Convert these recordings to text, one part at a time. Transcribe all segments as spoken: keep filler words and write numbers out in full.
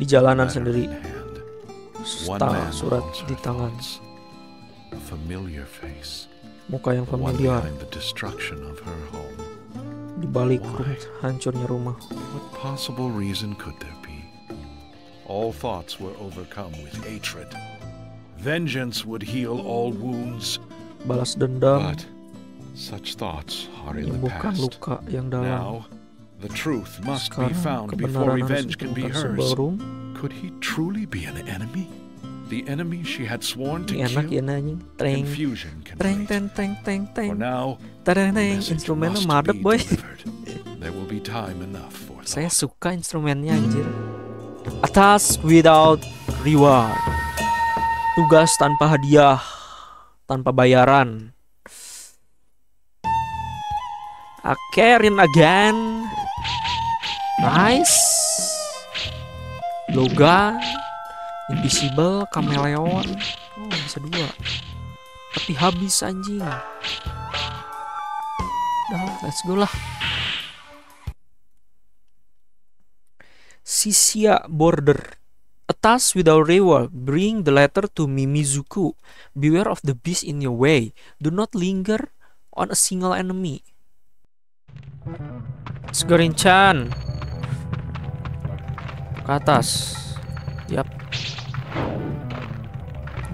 di jalanan sendiri. Setengah surat di tangan. Muka yang familiar di balik hancurnya rumah. All thoughts were overcome with hatred. Vengeance would heal all wounds. Balas dendam. But such thoughts are in the past. Luka yang dalam. Now, the truth must be found before revenge can be hers. Could he truly be an enemy? The enemy she had sworn to kill. Confusion can be made. For now, the message must be delivered. There will be time enough for that. Saya suka instrumennya, anjir. A task without reward. Tugas tanpa hadiah, tanpa bayaran. Akarin again. Nice. Logan, invisible, chameleon. Oh, bisa dua. Tapi habis anjing. Dah, let's go lah. Sisia border. A task without reward. Bring the letter to Mimizuku. Beware of the beast in your way. Do not linger on a single enemy. Sugarinchan. Ke atas. Yap.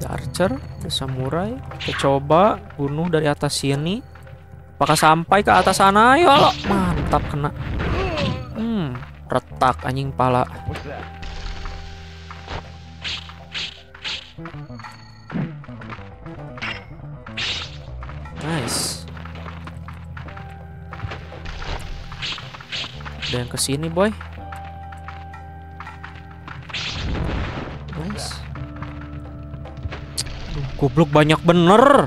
The archer, the samurai. Kita coba bunuh dari atas sini. Apakah sampai ke atas sana? Ayo, mantap kena. Hmm. Retak anjing pala. Nice. Ada yang kesini boy. Nice. Duh, goblok banyak bener.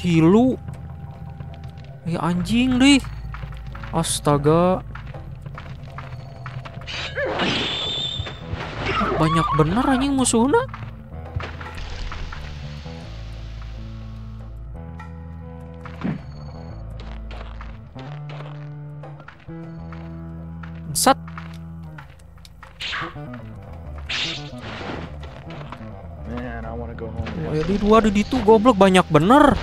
Hilu. Ya anjing deh. Astaga. Banyak bener anjing musuhnya. Sat. Oh, jadi dua di situ goblok banyak bener.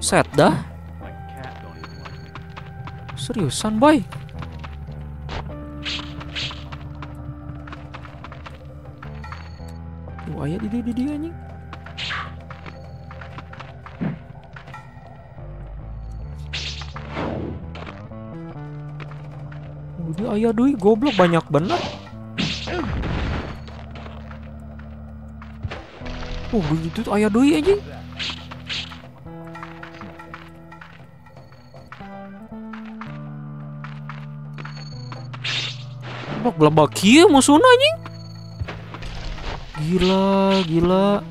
Set dah. Seriusan boy. Wah, ya di dia anjing. Udah ayah dui goblok banyak bener. Oh, begitu tuh ayah dui anjing. Bak belabak kia musuhnya anjing. Gila, gila.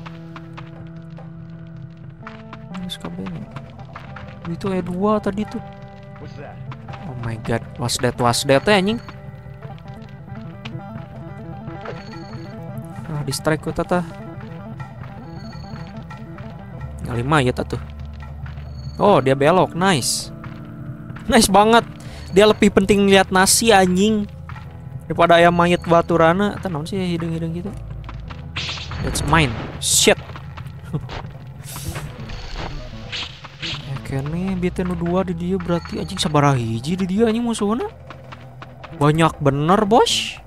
Ini skabenya. Itu E dua tadi tuh. Oh my god, was that, was that ya anjing. Nah, di strike ku tata. Yang lima ya tata tuh. Oh, dia belok, nice. Nice banget. Dia lebih penting lihat nasi anjing daripada ayam mayat baturana. Tenang sih hidung-hidung gitu. That's mine. Shit. Oke nih, B T N dua di dia berarti anjing sabaraha hiji di dia anjing musuhnya. Banyak bener, bos.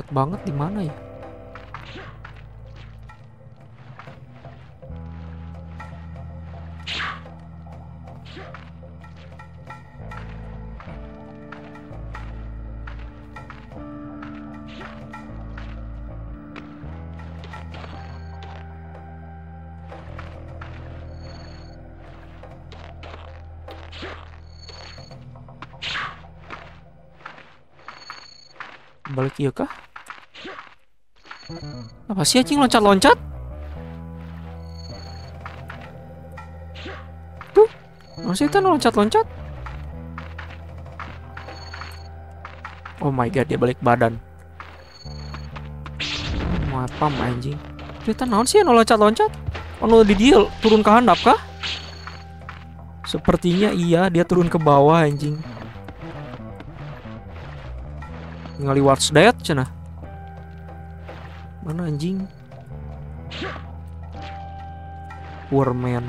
Deket banget di mana ya? Balik iya kah? Apa sih anjing loncat-loncat? Tuh, masih itu loncat-loncat. Oh my god, dia balik badan. Ngapam anjing. Kita naon sih anu loncat-loncat? Anu di dia turun ke handap kah? Sepertinya iya, dia turun ke bawah anjing. Ningali what's that cenah. Mana anjing? Warman.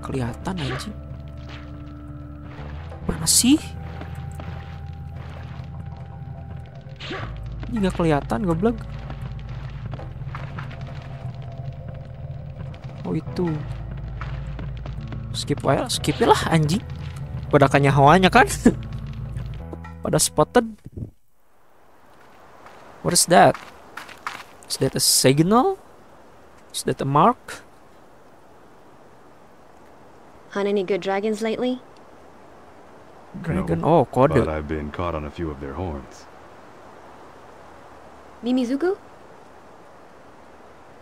Kelihatan anjing. Mana sih? Ini nggak kelihatan, goblok. Oh itu. Skip aja, skip lah anjing. Pada kanya hawanya kan. Pada spotted. What is that? Is that a signal? Is that a mark? On any good dragons lately? Dragon, no, oh kode. But I've been caught on a few of their horns. Mimizuku?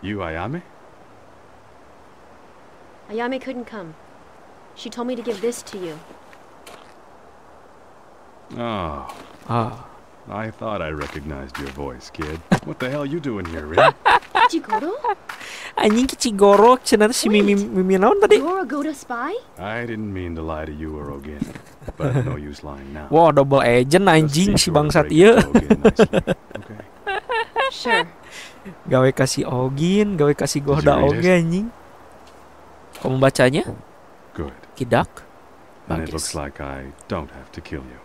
You Ayame? Ayame couldn't come. She told me to give this to you. Oh. Ah. I thought I recognized your voice, kid. What the hell you doing here, really? Kichigoro? Anjing Kichigoro, cenah si Mimi Mimi naon tadi? You're a Goda spy? I didn't mean to lie to you or Ogin. But no use lying now. Wow, double agent anjing si bangsat ieu. Sure. Gawe kasih Ogin, gawe kasih Goda oge anjing. Kau membacanya? Good. Kidak. And it looks like I don't have to kill you.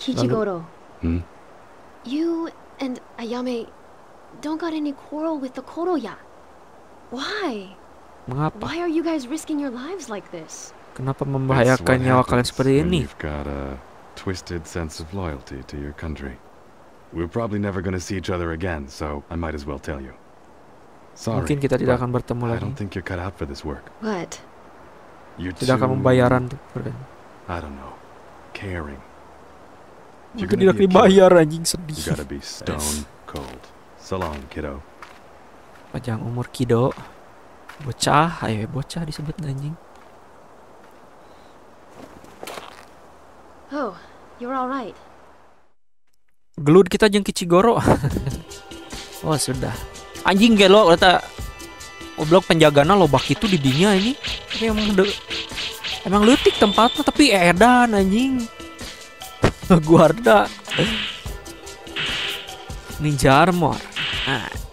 Kichigoro. Hmm? You and Ayame don't got any quarrel with the Kuroya. Why? Mengapa? Why are you guys risking your lives like this? Kenapa membahayakan nyawa kalian seperti ini? You've got a twisted sense of loyalty to your country. We're probably never going to see each other again, so I might as well tell you. Sorry, mungkin kita tidak akan bertemu lagi. I don't think you're cut out for this work. What? You tidak akan membayaran. I don't know. Caring. You're gonna be dibayar anjing sedih. You gotta be stone cold. So long, kiddo. Panjang umur kiddo. Bocah, ayo bocah disebut anjing. Oh, you're all right. Gelud kita jeung Kichigoro. Oh, sudah. Anjing gelo eta. Oblok penjagana lobak itu di dinya ini. Tapi emang de, emang leutik tempatnya tapi edan anjing. Guarda ninja armor. Ah.